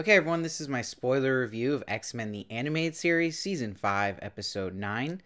Okay, everyone, this is my spoiler review of X-Men: The Animated Series, Season 5, Episode 9,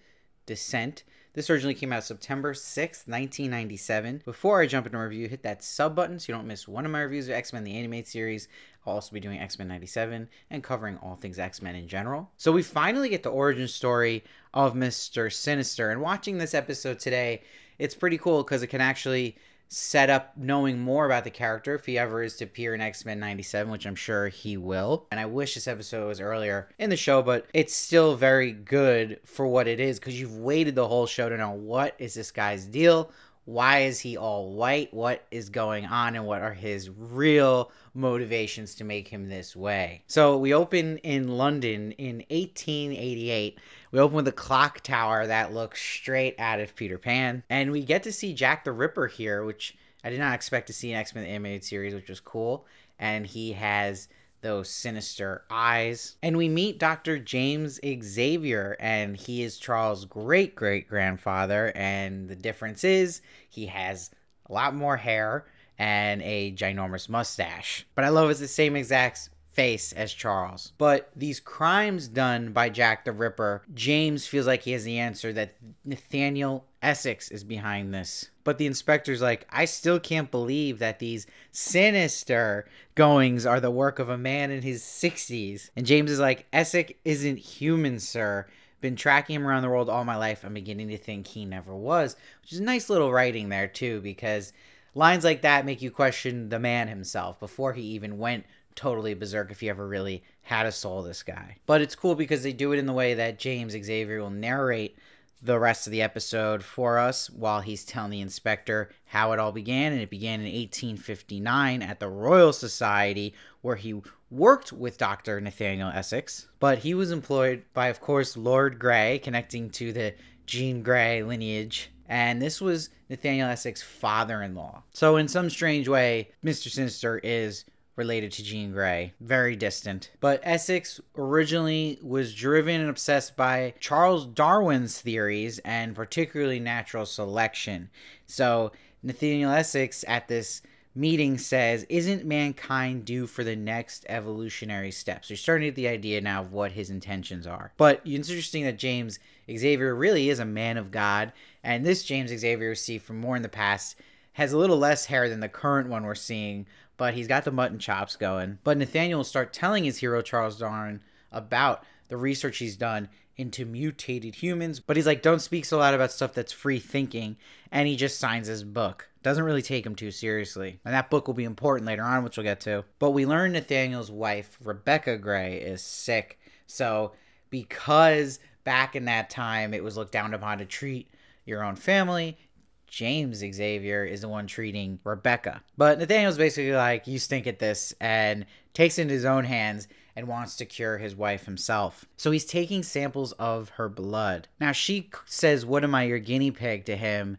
Descent. This originally came out September 6th, 1997. Before I jump into my review, hit that sub button so you don't miss one of my reviews of X-Men: The Animated Series. I'll also be doing X-Men '97 and covering all things X-Men in general. So we finally get the origin story of Mr. Sinister, and watching this episode today, it's pretty cool because it can actually set up knowing more about the character if he ever is to appear in X-Men '97, which I'm sure he will. And I wish this episode was earlier in the show, but it's still very good for what it is because you've waited the whole show to know what is this guy's deal, why is he all white, what is going on, and what are his real motivations to make him this way. So we open in London in 1888. We open with a clock tower that looks straight out of Peter Pan, and we get to see Jack the Ripper here, which I did not expect to see in X-Men: The Animated Series, which was cool. And he has those sinister eyes. And we meet Dr. James Xavier, and he is Charles' great-great-grandfather, and the difference is he has a lot more hair and a ginormous mustache. But I love it's the same exact face as Charles. But these crimes done by Jack the Ripper, James feels like he has the answer, that Nathaniel Essex is behind this. But the inspector's like, I still can't believe that these sinister goings are the work of a man in his 60s. And James is like, Essex isn't human, sir. Been tracking him around the world all my life. I'm beginning to think he never was. Which is nice little writing there too, because lines like that make you question the man himself before he even went totally berserk, if he ever really had a soul, this guy. But it's cool because they do it in the way that James Xavier will narrate the rest of the episode for us while he's telling the inspector how it all began. And it began in 1859 at the Royal Society, where he worked with Dr. Nathaniel Essex. But he was employed by, of course, Lord Grey, connecting to the Jean Grey lineage. And this was Nathaniel Essex's father-in-law. So in some strange way, Mr. Sinister is related to Jean Grey, very distant. But Essex originally was driven and obsessed by Charles Darwin's theories, and particularly natural selection. So Nathaniel Essex at this meeting says, isn't mankind due for the next evolutionary step? So you're starting to get the idea now of what his intentions are. But it's interesting that James Xavier really is a man of God, and this James Xavier we see from more in the past has a little less hair than the current one we're seeing, but he's got the mutton chops going. But Nathaniel will start telling his hero, Charles Darwin, about the research he's done into mutated humans. But he's like, don't speak so loud about stuff that's free thinking. And he just signs his book. Doesn't really take him too seriously. And that book will be important later on, which we'll get to. But we learn Nathaniel's wife, Rebecca Grey, is sick. So because back in that time, it was looked down upon to treat your own family, James Xavier is the one treating Rebecca. But Nathaniel's basically like, you stink at this, and takes it into his own hands and wants to cure his wife himself. So he's taking samples of her blood. Now she says, what am I, your guinea pig, to him,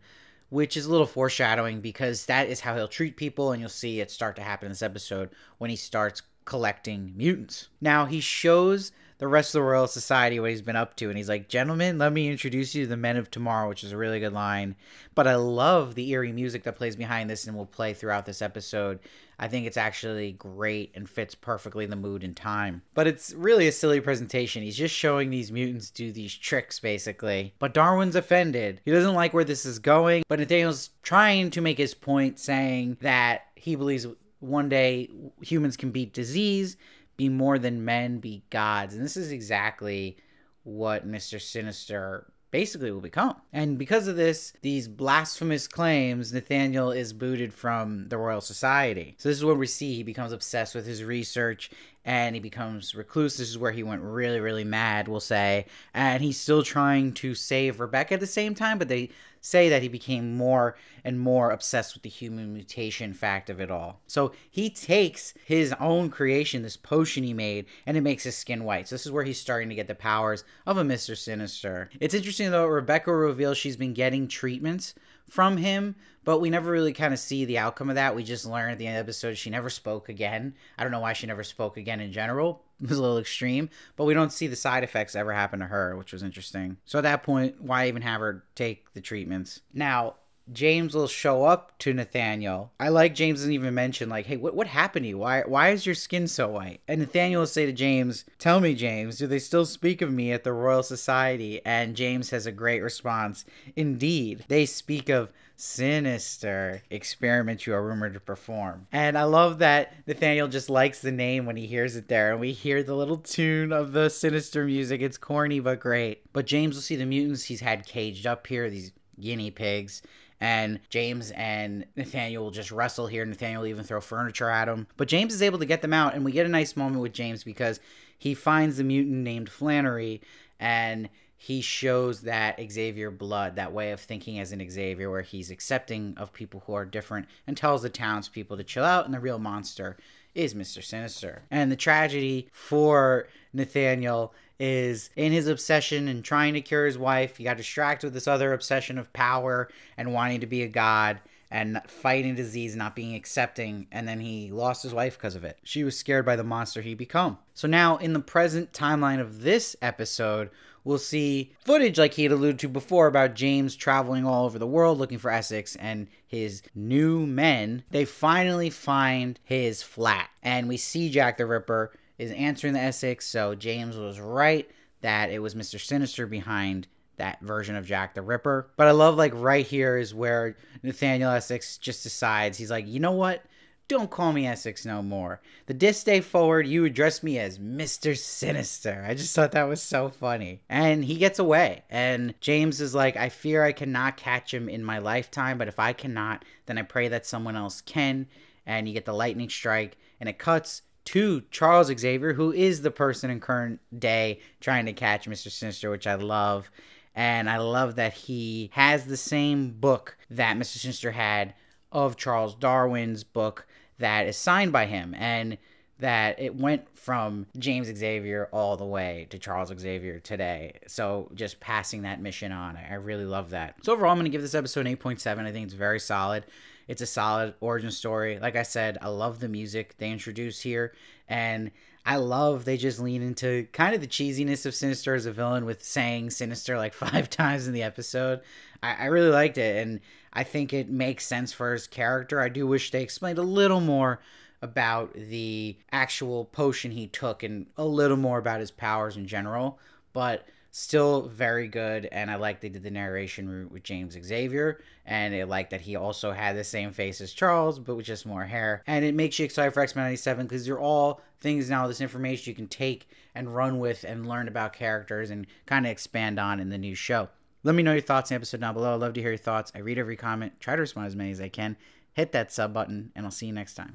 which is a little foreshadowing because that is how he'll treat people, and you'll see it start to happen in this episode when he starts collecting mutants. Now he shows the rest of the Royal Society what he's been up to, and he's like, gentlemen, let me introduce you to the men of tomorrow, which is a really good line. But I love the eerie music that plays behind this and will play throughout this episode. I think it's actually great and fits perfectly the mood and time. But it's really a silly presentation. He's just showing these mutants do these tricks, basically. But Darwin's offended. He doesn't like where this is going, but Nathaniel's trying to make his point, saying that he believes one day humans can beat disease, be more than men, be gods. And this is exactly what Mr. Sinister basically will become. And because of this, these blasphemous claims, Nathaniel is booted from the Royal Society. So this is where we see he becomes obsessed with his research and he becomes recluse. This is where he went really, really mad, we'll say. And he's still trying to save Rebecca at the same time, but they say that he became more and more obsessed with the human mutation fact of it all. So he takes his own creation, this potion he made, and it makes his skin white. So this is where he's starting to get the powers of a Mr. Sinister. It's interesting, though, Rebecca reveals she's been getting treatments from him, but we never really kind of see the outcome of that. We just learn at the end of the episode she never spoke again. I don't know why she never spoke again in general. It was a little extreme, but we don't see the side effects ever happen to her, which was interesting. So at that point, why even have her take the treatments? Now, James will show up to Nathaniel. I like James doesn't even mention, like, hey, what happened to you? Why is your skin so white? And Nathaniel will say to James, tell me, James, do they still speak of me at the Royal Society? And James has a great response. Indeed, they speak of sinister experiment you are rumored to perform. And I love that Nathaniel just likes the name when he hears it there, and we hear the little tune of the sinister music. It's corny but great. But James will see the mutants he's had caged up here, these guinea pigs, and James and Nathaniel will just wrestle here. Nathaniel will even throw furniture at him, but James is able to get them out, and we get a nice moment with James because he finds the mutant named Flannery, and he shows that Xavier blood, that way of thinking as an Xavier, where he's accepting of people who are different and tells the townspeople to chill out, and the real monster is Mr. Sinister. And the tragedy for Nathaniel is in his obsession and trying to cure his wife, he got distracted with this other obsession of power and wanting to be a god and fighting disease, not being accepting, and then he lost his wife because of it. She was scared by the monster he'd become. So now, in the present timeline of this episode, we'll see footage like he had alluded to before about James traveling all over the world looking for Essex and his new men. They finally find his flat, and we see Jack the Ripper is answering the Essex, so James was right that it was Mr. Sinister behind that version of Jack the Ripper. But I love, like, right here is where Nathaniel Essex just decides, he's like, you know what? Don't call me Essex no more. The this day forward, you address me as Mr. Sinister. I just thought that was so funny. And he gets away. And James is like, I fear I cannot catch him in my lifetime, but if I cannot, then I pray that someone else can. And you get the lightning strike, and it cuts to Charles Xavier, who is the person in current day trying to catch Mr. Sinister, which I love. And I love that he has the same book that Mr. Sinister had of Charles Darwin's book that is signed by him, and that it went from James Xavier all the way to Charles Xavier today. So just passing that mission on, I really love that. So overall, I'm going to give this episode an 8.7. I think it's very solid. It's a solid origin story. Like I said, I love the music they introduce here, and I love they just lean into kind of the cheesiness of Sinister as a villain with saying Sinister like 5 times in the episode. I really liked it, and I think it makes sense for his character. I do wish they explained a little more about the actual potion he took and a little more about his powers in general, but still very good. And I like they did the narration route with James Xavier, and I like that he also had the same face as Charles, but with just more hair. And it makes you excited for X-Men '97 because they're all things now, this information you can take and run with and learn about characters and kind of expand on in the new show. Let me know your thoughts in the episode down below. I'd love to hear your thoughts. I read every comment, try to respond as many as I can. Hit that sub button, and I'll see you next time.